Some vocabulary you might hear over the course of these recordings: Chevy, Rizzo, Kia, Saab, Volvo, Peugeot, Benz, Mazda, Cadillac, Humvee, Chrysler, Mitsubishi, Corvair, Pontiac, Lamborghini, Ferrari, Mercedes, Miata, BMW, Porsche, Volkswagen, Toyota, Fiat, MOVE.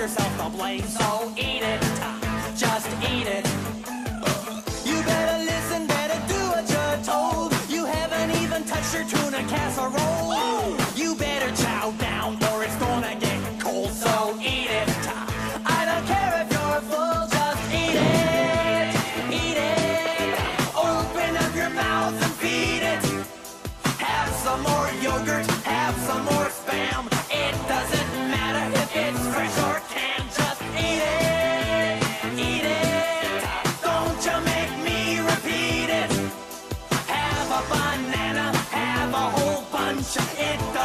yourself to blame, so eat it, just eat it. You better listen, better do what you're told. You haven't even touched your tuna casserole. You better chow down or it's gonna get cold, so eat it. I don't care if you're full, just eat it, eat it. Open up your mouth and feed it. Have some more yogurt, have some more spam. It doesn't matter if it's fresh or canned, just eat it, eat it. Don't you make me repeat it. Have a banana, have a whole bunch. It doesn't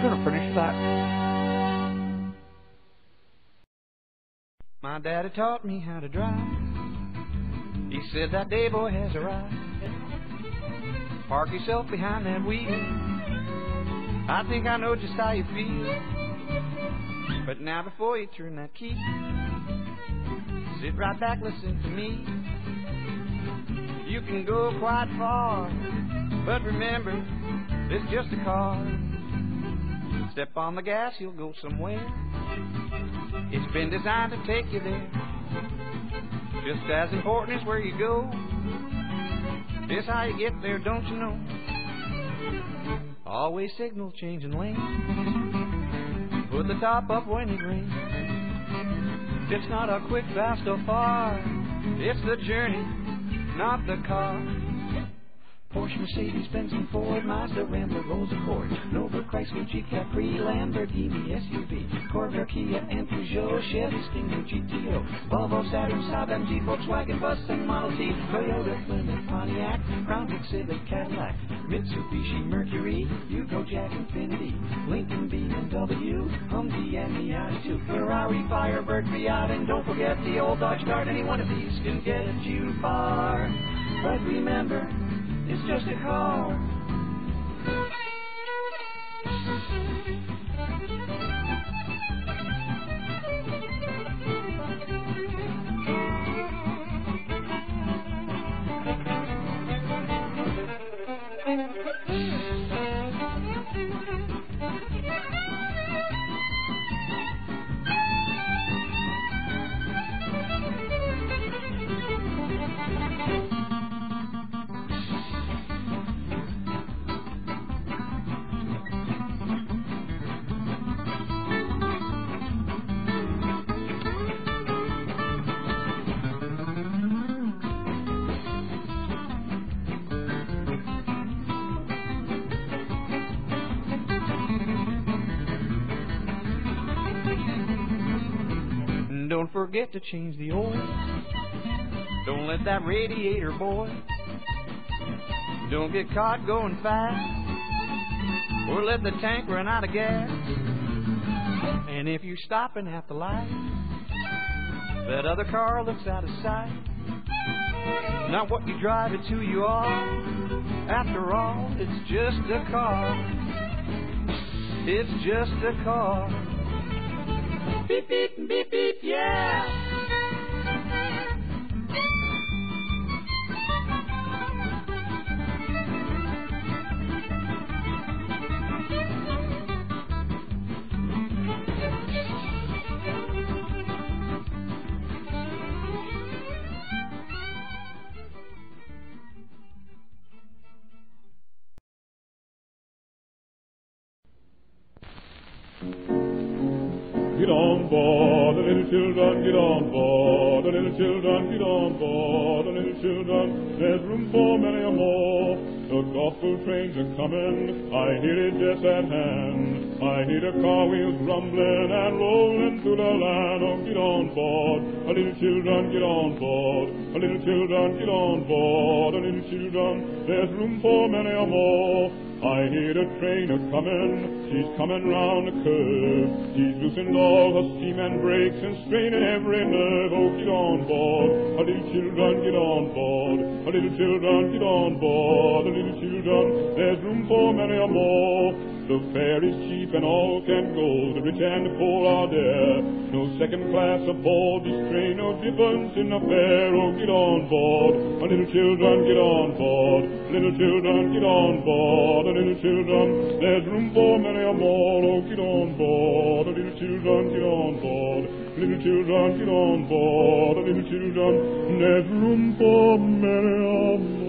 just going to finish that. My daddy taught me how to drive. He said that day boy has arrived. Park yourself behind that wheel. I think I know just how you feel. But now before you turn that key, sit right back, listen to me. You can go quite far, but remember, it's just a car. Step on the gas, you'll go somewhere. It's been designed to take you there. Just as important as where you go, it's how you get there, don't you know? Always signal changing lanes. Put the top up when it rains. It's not a quick, fast, or far. It's the journey, not the car. Porsche, Mercedes, Benz, and Ford, Mazda, Rambler, Rolls, Accord, Nova, Chrysler, Jeep, Capri, Lamborghini, SUV, Corvair, Kia, and Peugeot, Chevy, Stinger, GTO, Volvo, Saturn, Saab, MG, Volkswagen, Bus, and Model T, Toyota, Plymouth, Pontiac, Crown, Civic, Cadillac, Mitsubishi, Mercury, Yuko, Jack, Infinity, Lincoln, BMW, Humvee, and Miata 2, Ferrari, Firebird, Fiat, and don't forget the old Dodge Dart. Any one of these can get you far, but remember, it's just a car. Don't forget to change the oil. Don't let that radiator boil. Don't get caught going fast, or let the tank run out of gas. And if you're stopping at the light, that other car looks out of sight. Not what you drive, it's who you are. After all, it's just a car. It's just a car. Beep, beep, beep, beep, yeah! Get on board, the little children, get on board, the little children, get on board, the little children, there's room for many a more. The gospel trains are coming, I hear it just at hand. I hear the car wheels rumbling and rolling through the land. Oh, get on board, the little children, get on board, the little children, get on board, the little children, there's room for many a more. I hear the train a-comin', she's comin' round the curve. She's loosened all her steam and brakes and straining every nerve. Oh, get on board, a little children, get on board, a little children, get on board, a little children, there's room for many or more. The fare is cheap and all can go, the rich and the poor are there. No second class aboard this train, no difference in the fare. Oh, get on board, a little children, get on board, little children, get on board. The little children, there's room for many or more. Oh, get on board, the little children, get on board, little children, get on board. The little children, there's room for many or more.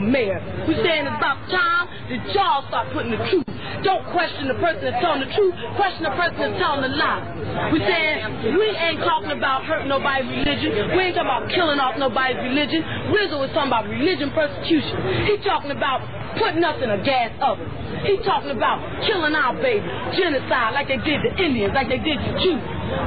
for mayor. We're saying it's about time that y'all start putting the truth. Don't question the person that's telling the truth. Question the person that's telling the lie. We're saying we ain't talking about hurting nobody's religion. We ain't talking about killing off nobody's religion. Rizzo is talking about religion persecution. He's talking about putting us in a gas oven. He's talking about killing our babies, genocide, like they did the Indians, like they did the Jews.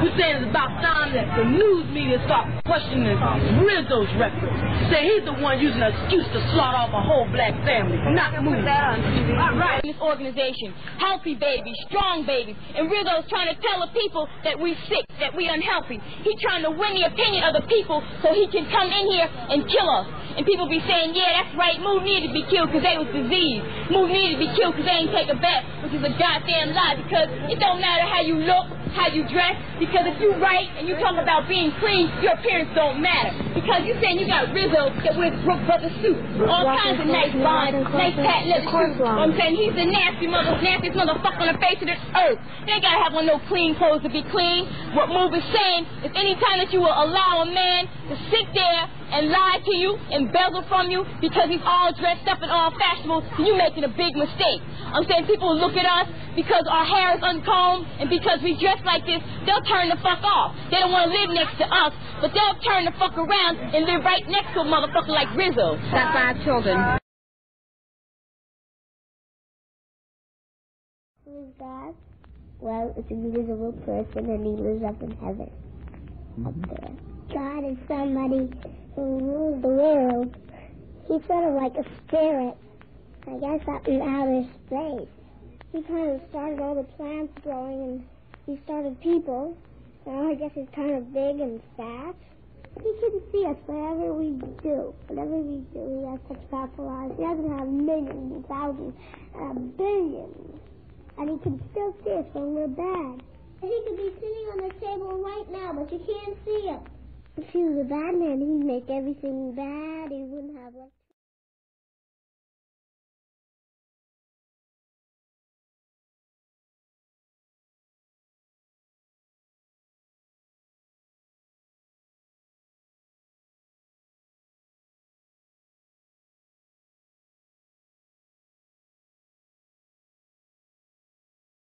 We're saying it's about time that the news media start questioning Rizzo's record. Say he's the one using an excuse to slaughter off a whole black family. Not moving. All right. This organization, healthy babies, strong babies, and Rizzo's trying to tell the people that we're sick, that we're unhealthy. He's trying to win the opinion of the people so he can come in here and kill us. And people be saying, yeah, that's right, MOVE needed to be killed because they was diseased. MOVE needed to be killed because they ain't take a bath, which is a goddamn lie, because it don't matter how you look, how you dress, because if you write and you talk about being clean, your appearance don't matter. Because you saying you got Rizzo that wears Brooks Brothers suit, all kinds of nice bonds, nice patent leather suits. I'm saying he's the nastiest motherfucker on the face of this earth. They gotta have on no clean clothes to be clean. What MOVE is saying is any time that you will allow a man to sit there and lie to you, embezzle from you, because he's all dressed up and all fashionable, you're making a big mistake. I'm saying people look at us because our hair is uncombed and because we dress like this, they'll turn the fuck off. They don't want to live next to us, but they'll turn the fuck around and live right next to a motherfucker like Rizzo. That's our children. Who is God? Well, it's an invisible person and he lives up in heaven. Up there. God is somebody who rules the world. He's sort of like a spirit, I guess, up in outer space. He kind of started all the plants growing and he started people. Now I guess he's kind of big and fat. He can see us whatever we do. Whatever we do, he has such powerful eyes. He doesn't have millions and thousands and billions. And he can still see us when we're bad. He could be sitting on the table right now, but you can't see him. If he was a bad man, he'd make everything bad. He wouldn't have like